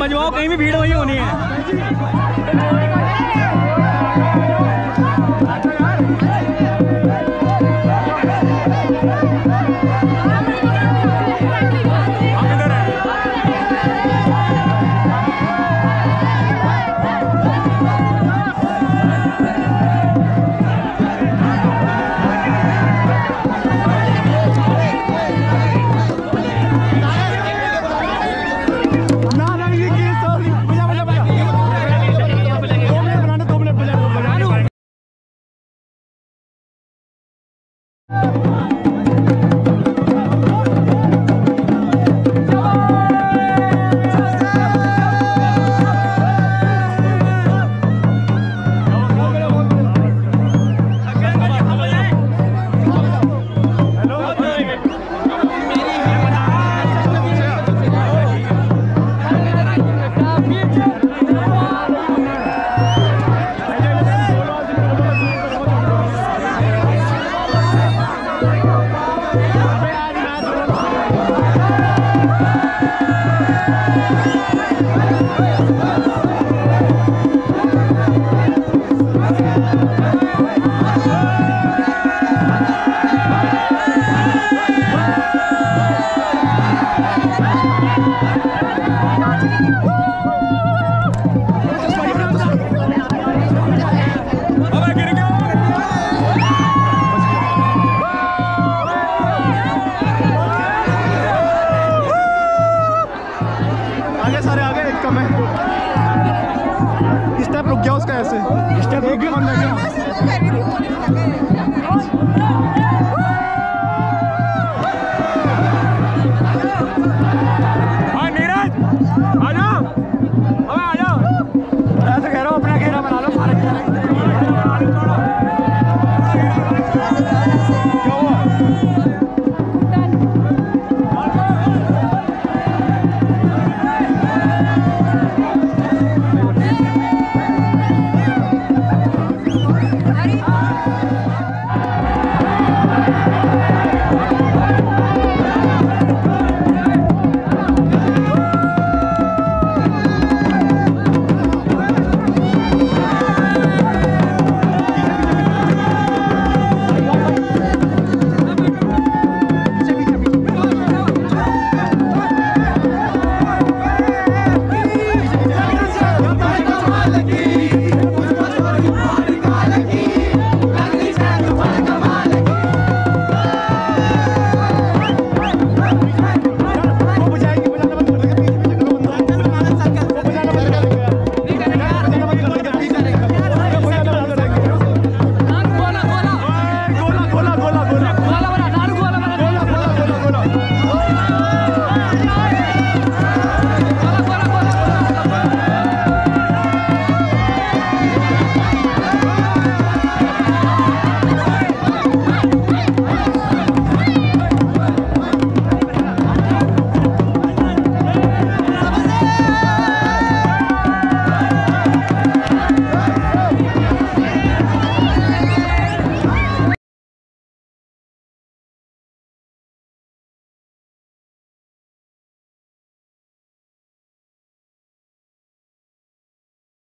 बजवाओ, कहीं भी भीड़ वही होनी है। आगे सारे आगे, एक कम है।